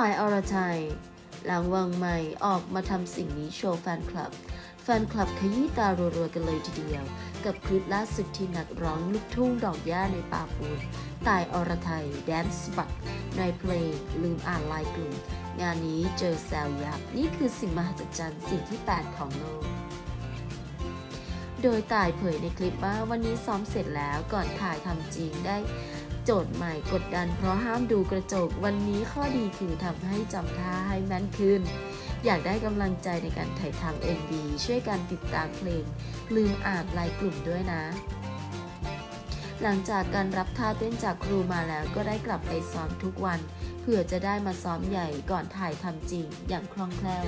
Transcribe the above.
ต่ายอรทัยหลังวางไมค์ออกมาทำสิ่งนี้โชว์แฟนคลับขยี้ตารัวๆกันเลยทีเดียวกับคลิปล่าสุดที่นักร้องลูกทุ่งดอกหญ้าในป่าปูนต่ายอรทัยแดนซ์บักในเพลงลืมอ่านลายกลุ่มงานนี้เจอแซวยับนี่คือสิ่งมหัศจรรย์สิ่งที่8ของโลกโดยต่ายเผยในคลิปว่าวันนี้ซ้อมเสร็จแล้วก่อนถ่ายทำจริงได้โจทย์ใหม่กดดันเพราะห้ามดูกระจกวันนี้ข้อดีคือทำให้จำท่าให้แม่นขึ้นอยากได้กำลังใจในการถ่ายทำ MV ช่วยกันติดตามเพลงลืมอ่านลายกลุ่มด้วยนะหลังจากการรับท่าเต้นจากครูมาแล้วก็ได้กลับไปซ้อมทุกวันเพื่อจะได้มาซ้อมใหญ่ก่อนถ่ายทำจริงอย่างคล่องแคล่ว